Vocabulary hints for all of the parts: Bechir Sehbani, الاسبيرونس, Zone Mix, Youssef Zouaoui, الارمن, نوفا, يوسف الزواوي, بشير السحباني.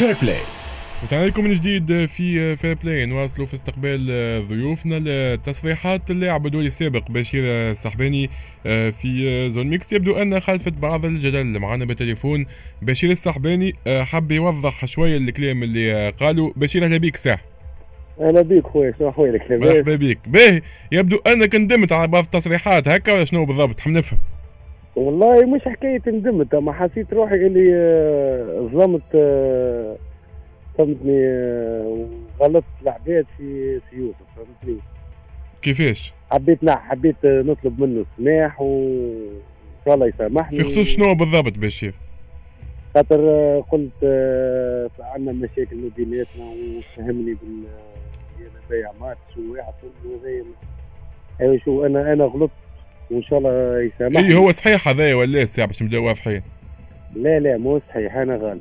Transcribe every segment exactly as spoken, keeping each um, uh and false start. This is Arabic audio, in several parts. فير بلاي. وتعالى لكم من جديد في فير بلاي، نواصلوا في استقبال ضيوفنا. التصريحات اللي عبدوا لي سابق بشير السحباني في زون ميكس يبدو أن خلفت بعض الجدل. معنا بالتليفون بشير السحباني، حب يوضح شوية الكلام اللي قالوا. بشير أهلا بيك. صح أهلا بيك خويا، شنو أحوالك؟ مرحبا بيك. باهي، يبدو أنك ندمت على بعض التصريحات، هكا ولا شنو بالضبط؟ حاب نفهم. والله مش حكاية ندمت، أما حسيت روحي اللي ظلمت، فهمتني، وغلطت العباد في في يوسف، فهمتني. كيفاش؟ حبيت نع حبيت نطلب منه السماح وإن شاء الله يسامحني. في خصوص شنو بالضبط بشير؟ خاطر قلت عندنا مشاكل ما بيناتنا وفهمني بال أنا بايع ماتش وواحد كله هذايا. شو أنا أنا غلطت وإن شاء الله يسامحني. إي هو صحيح هذايا ولا ساعة باش نبداو واضحين؟ لا لا مو صحيح، انا غلط.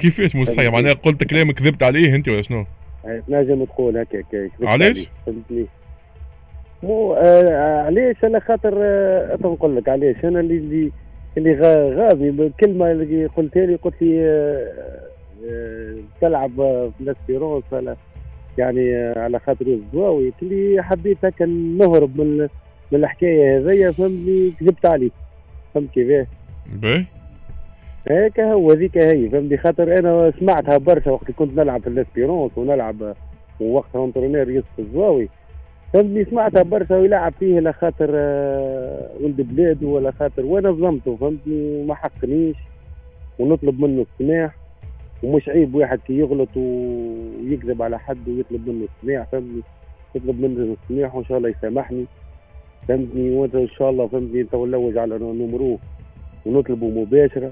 كيفاش مو صحيح؟ معناها قلت كلام كذبت عليه انت ولا شنو؟ تنجم تقول هكا كذبت. علاش؟ فهمتني. مو آه علاش؟ على خاطر آه نقول لك علاش. انا اللي اللي اللي غاضي بالكلمه اللي قلتها لي، قلت لي آه آه تلعب في الاسبيرونس يعني آه على خاطر يوسف زواوي. قلت لي حبيت هكا نهرب من من الحكايه هذيا، فهمتني، كذبت عليه. فهمت كيفاه؟ باهي. هيك هو هذيك هي، فهمتني، خاطر انا سمعتها برشا وقت كنت نلعب في الاسبيرونس ونلعب ووقتها انترونير يوسف الزواوي، فهمتني، سمعتها برشا ويلعب فيه على خاطر ولد بلاده ولا خاطر، وانا ظلمته، فهمتني، وما حقنيش، ونطلب منه السماح. ومش عيب واحد كي يغلط ويكذب على حد ويطلب منه السماح، فهمتني، يطلب منه السماح وان شاء الله يسامحني، فهمتني، وانت ان شاء الله، فهمتني، انت نلوج على نمروه ونطلبه مباشره،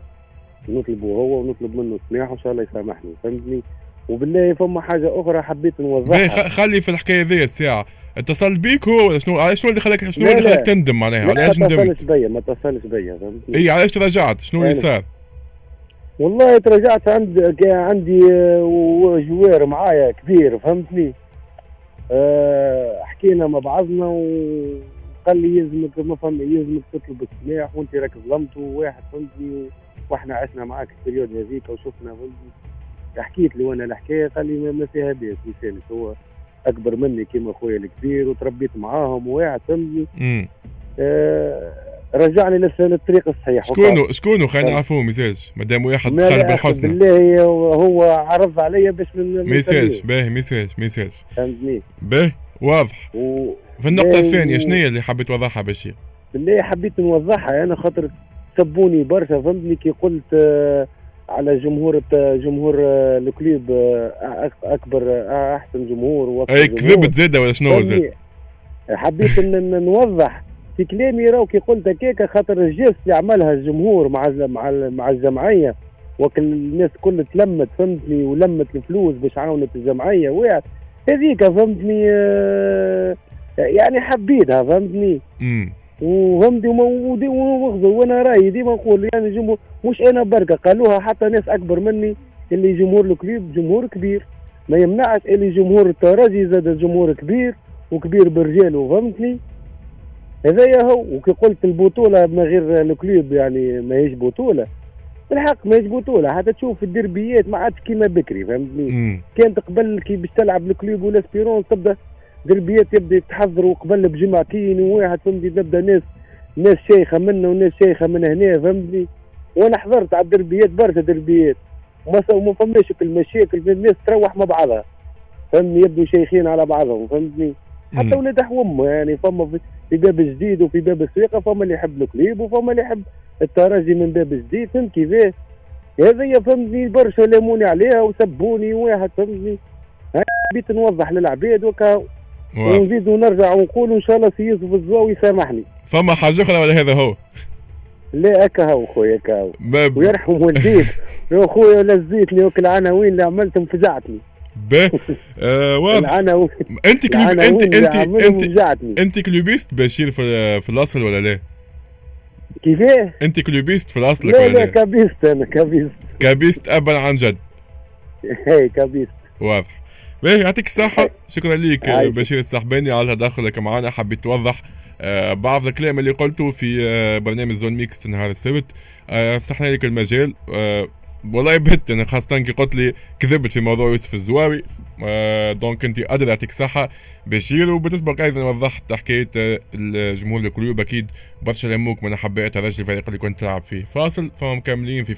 نطلبه هو ونطلب منه السماح وان شاء الله يسامحني، فهمتني. وبالله فما حاجه اخرى حبيت نوضحها. خلي في الحكايه ذي الساعه. اتصل بيك هو ولا شنو؟ شنو اللي خلاك شنو اللي خلاك تندم معناها؟ علاش ندمت؟ ما اتصلش بيا، ما اتصلش بيا، فهمتني. اي علاش تراجعت؟ شنو اللي صار؟ والله تراجعت، عندي عندي جوار معايا كبير، فهمتني. أه حكينا مع بعضنا وقال لي يلزمك، ما فهم، يلزمك تطلب السماح وانت راك ظلمته واحد، فهمتني، واحنا عشنا معاك البريود هذيك وشفنا، فهمتني، حكيت له انا الحكايه. قال لي ما فيها باس، مثالي هو اكبر مني كيما خويا الكبير وتربيت معاهم وواحد، فهمتني. آه رجعني للطريق الصحيح. شكونه شكونه خلينا نعرفوه. ميساج مادام واحد دخل بالحسنى. بالله هو عرض عليا باش ميساج. باهي ميساج ميساج فهمتني. باهي واضح. و... في النقطه الثانيه شنو هي اللي حبيت توضحها بشير؟ بالله حبيت نوضحها انا، خاطر سبوني برشا، فهمتني، كي قلت آه على جمهور جمهور آه الكليب آه اكبر آه احسن جمهور. اي كذبت زاده ولا شنو زاد؟ حبيت ان نوضح في كلامي، راهو كي قلت هكاك خاطر الجيست اللي عملها الجمهور مع مع مع الجمعيه، وكل الناس كل تلمت، فهمتني، ولمت الفلوس باش عاونت الجمعيه واحد هذيك، فهمتني، آه يعني حبيتها، فهمتني. امم وهمدي ومودي ومغزو، وانا رايي ديما نقول يعني جمهور، مش انا بركه، قالوها حتى ناس اكبر مني، اللي جمهور الكليب جمهور كبير، ما يمنعش اللي جمهور الترجي زاد جمهور كبير وكبير برجاله، فهمتني، هذايا هو. وكي قلت البطوله من غير الكليب يعني ماهيش بطوله، بالحق ماهيش بطوله، حتى تشوف الدربيات ما عادش كيما بكري، فهمتني. كانت قبل كي باش تلعب الكليب ولا سبيرون تبدا دربيات يبدا يتحضروا قبل بجمعتين وواحد، فهمتني، نبدا ناس ناس شيخه منا وناس شيخه من هنا، فهمتني. وانا حضرت على الدربيات برشا دربيات وما فماش المشاكل، الناس تروح مع بعضها، فهمتني، يبدو شيخين على بعضهم، فهمتني، حتى ولاد حومه يعني. فما في باب جديد وفي باب السويقه، فما اللي يحب الكليب وفما اللي يحب الترجي من باب جديد، فهمت كيفاه هذايا، فهمتني، برشا لاموني عليها وسبوني واحد، فهمتني. حبيت نوضح للعباد وكا ونزيد ونرجع ونقول ان شاء الله سي يوسف الزواوي يسامحني. فما حاجه اخرى ولا هذا هو؟ لا هكا هو خويا، هكا هو. ويرحم والديك يا خويا، لزيتني العناوين اللي عملتهم، فزعتني. باهي آه واضح. انت كلوب انت انت انت انت كلوبيست بشير في, في الاصل ولا لا؟ كيفاه؟ انت كلوبيست في الاصل ولا لا؟ لا لا كابيست، انا كابيست كابيست ابا عن جد. اي كابيست. واضح. باهي يعطيك الصحة، شكرا ليك بشير السحباني على تدخلك معنا. حبيت توضح بعض الكلام اللي قلته في برنامج زون ميكس نهار السبت، فسحنا لك المجال والله بهت يعني، خاصة كي قلت لي كذبت في موضوع يوسف الزواوي. آه دونك انت قادر يعطيك الصحة بشير، وبالنسبة ايضا وضحت حكاية الجمهور الكلوب، اكيد برشا لموك من حبيت ترجي الفريق اللي كنت تلعب فيه. فاصل ثم مكملين في